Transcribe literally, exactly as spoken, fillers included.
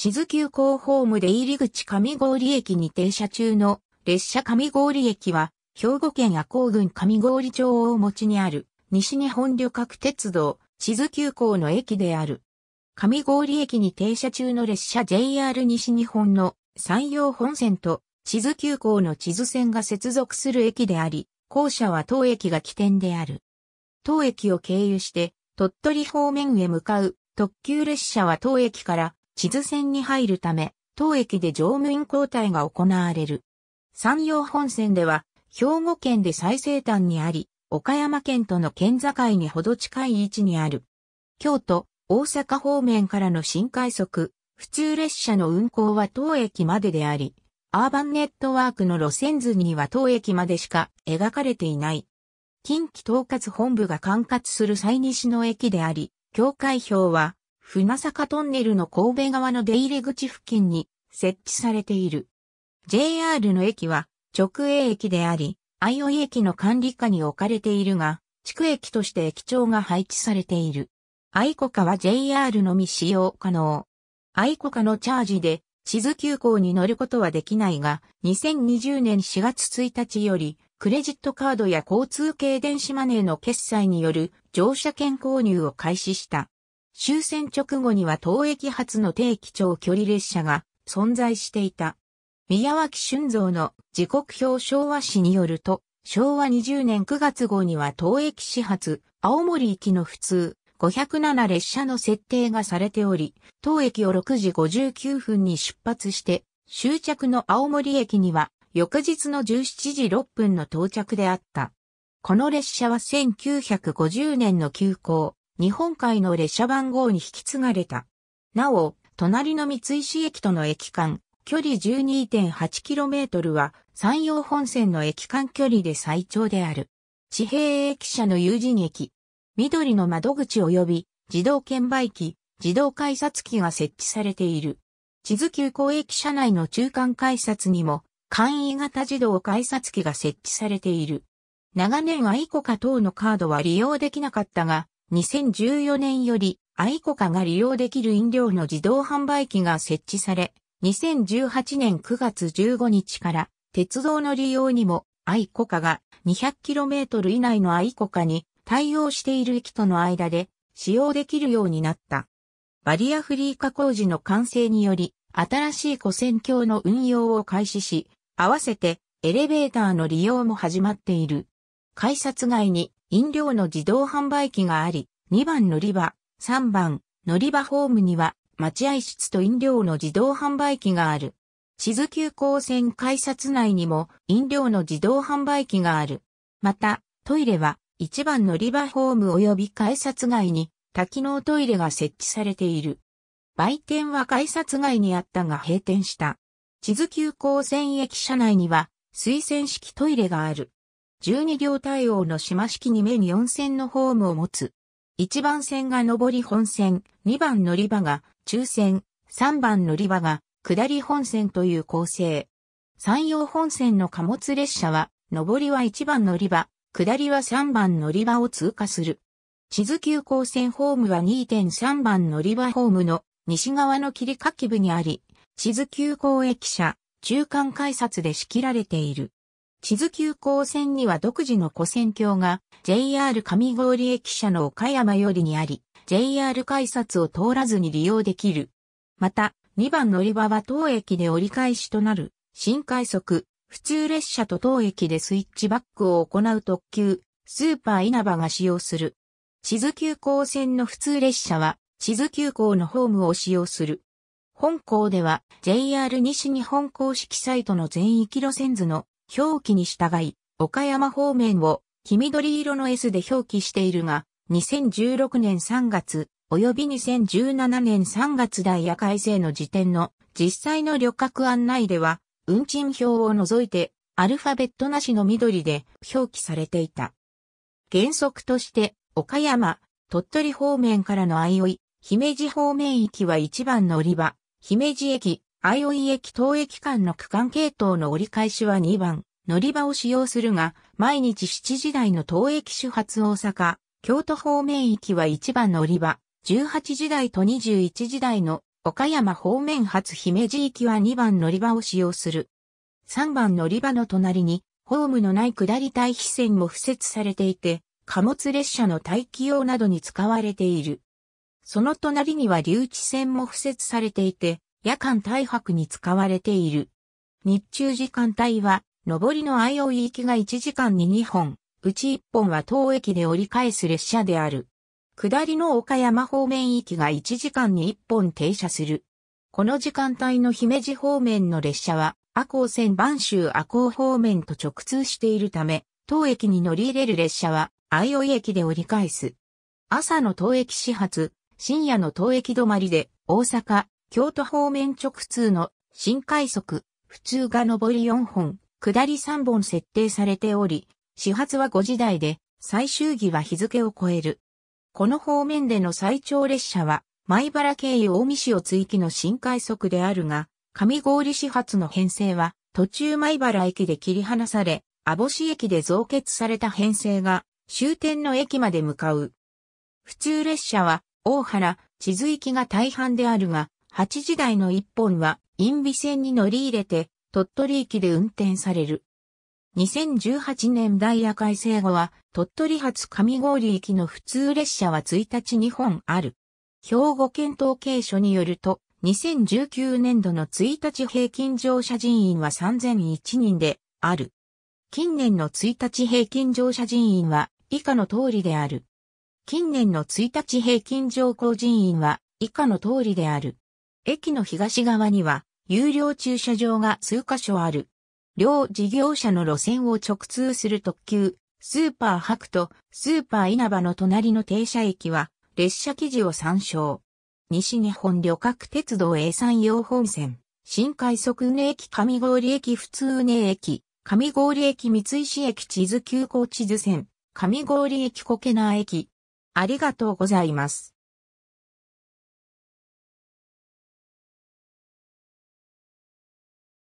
智頭急行ホーム出入り口上郡駅に停車中の列車上郡駅は、兵庫県赤穂郡上郡町大持にある西日本旅客鉄道智頭急行の駅である。上郡駅に停車中の列車 ジェイアール 西日本の山陽本線と智頭急行の智頭線が接続する駅であり、後者は当駅が起点である。当駅を経由して鳥取方面へ向かう特急列車は当駅から智頭線に入るため、当駅で乗務員交代が行われる。山陽本線では兵庫県で最西端にあり、岡山県との県境にほど近い位置にある。京都、大阪方面からの新快速、普通列車の運行は当駅までであり、アーバンネットワークの路線図には当駅までしか描かれていない。近畿統括本部が管轄する最西の駅であり、境界標は、船坂トンネルの神戸側の出入り口付近に設置されている。ジェイアール の駅は、直営駅であり、相生駅の管理下に置かれているが、地区駅として駅長が配置されている。アイコカは ジェイアール のみ使用可能。アイコカのチャージで、智頭急行に乗ることはできないが、にせんにじゅうねんしがつついたちより、クレジットカードや交通系電子マネーの決済による乗車券購入を開始した。終戦直後には当駅発の定期長距離列車が存在していた。宮脇俊三の時刻表昭和史によると、しょうわにじゅうねんくがつごうには当駅始発、青森行きの普通、ごひゃくなな列車の設定がされており、当駅をろくじごじゅうきゅうふんに出発して、終着の青森駅には翌日のじゅうしちじろっぷんの到着であった。この列車はせんきゅうひゃくごじゅうねんの急行、日本海の列車番号に引き継がれた。なお、隣の三石駅との駅間、距離 じゅうにてんはちキロメートル は山陽本線の駅間距離で最長である。地平駅舎の有人駅。緑の窓口及び自動券売機、自動改札機が設置されている。智頭急行駅舎内の中間改札にも簡易型自動改札機が設置されている。長年アイコカ等のカードは利用できなかったが、にせんじゅうよねんよりアイコカが利用できる飲料の自動販売機が設置され、にせんじゅうはちねんくがつじゅうごにちから鉄道の利用にもアイコカが にひゃくキロメートル 以内のアイコカに対応している駅との間で使用できるようになった。バリアフリー化工事の完成により新しい跨線橋の運用を開始し、合わせてエレベーターの利用も始まっている。改札外に飲料の自動販売機があり、にばん乗り場、さんばん乗り場ホームには待合室と飲料の自動販売機がある。智頭急行線改札内にも飲料の自動販売機がある。また、トイレはいちばん乗り場ホーム及び改札外に多機能トイレが設置されている。売店は改札外にあったが閉店した。智頭急行線駅舎内には水洗式トイレがある。じゅうにりょう対応の島式にめによんせんのホームを持つ。いちばん線が上り本線、にばん乗り場が中線、さんばん乗り場が下り本線という構成。山陽本線の貨物列車は、上りはいちばん乗り場、下りはさんばん乗り場を通過する。智頭急行線ホームは にてんさんばん乗り場ホームの西側の切り欠き部にあり、智頭急行駅舎、中間改札で仕切られている。智頭急行線には独自の跨線橋が ジェイアール 上郡駅舎の岡山よりにあり、ジェイアール 改札を通らずに利用できる。また、にばん乗り場は当駅で折り返しとなる、新快速、普通列車と当駅でスイッチバックを行う特急、スーパーいなばが使用する。智頭急行線の普通列車は、智頭急行のホームを使用する。本項では、ジェイアール 西日本公式サイトの全域路線図の、表記に従い、岡山方面を黄緑色の エス で表記しているが、にせんじゅうろくねんさんがつ、及びにせんじゅうななねんさんがつダイヤ改正の時点の実際の旅客案内では、運賃表を除いてアルファベットなしの緑で表記されていた。原則として、岡山、鳥取方面からの相生、姫路方面行きはいちばん乗り場、姫路駅、相生駅当駅間の区間系統の折り返しはにばん乗り場を使用するが、毎日しちじ台の当駅始発大阪、京都方面行きはいちばん乗り場、じゅうはちじ台とにじゅういちじ台の岡山方面発姫路行きはにばん乗り場を使用する。さんばん乗り場の隣に、ホームのない下り待避線も付設されていて、貨物列車の待機用などに使われている。その隣には留置線も付設されていて、夜間待泊に使われている。日中時間帯は、上りの相生行きがいちじかんににほん、うちいっぽんは当駅で折り返す列車である。下りの岡山方面行きがいちじかんにいっぽん停車する。この時間帯の姫路方面の列車は、赤穂線播州赤穂方面と直通しているため、当駅に乗り入れる列車は、相生駅で折り返す。朝の当駅始発、深夜の当駅止まりで、大阪、京都方面直通の新快速、普通が上りよんほん、下りさんぼん設定されており、始発はごじ台で、最終日は日付を超える。この方面での最長列車は、米原経由近江市を追記の新快速であるが、上郡始発の編成は、途中米原駅で切り離され、網干駅で増結された編成が、終点の駅まで向かう。普通列車は、大原、智頭行きが大半であるが、はちじ台のいっぽんは、因美線に乗り入れて、鳥取駅で運転される。にせんじゅうはちねんダイヤ改正後は、鳥取発上郡行きの普通列車はついたちにほんある。兵庫県統計所によると、にせんじゅうきゅうねんどのついたち平均乗車人員はさんぜんいちにんである。近年のついたち平均乗車人員は以下の通りである。近年のついたち平均乗降人員は以下の通りである。駅の東側には有料駐車場が数カ所ある。両事業者の路線を直通する特急、スーパーはくとスーパーいなばの隣の停車駅は列車記事を参照。西日本旅客鉄道 エーさん 用本線、新快速宇根駅上郡駅普通宇根駅、上郡駅三石駅智頭急行智頭線、上郡駅こけな駅。ありがとうございます。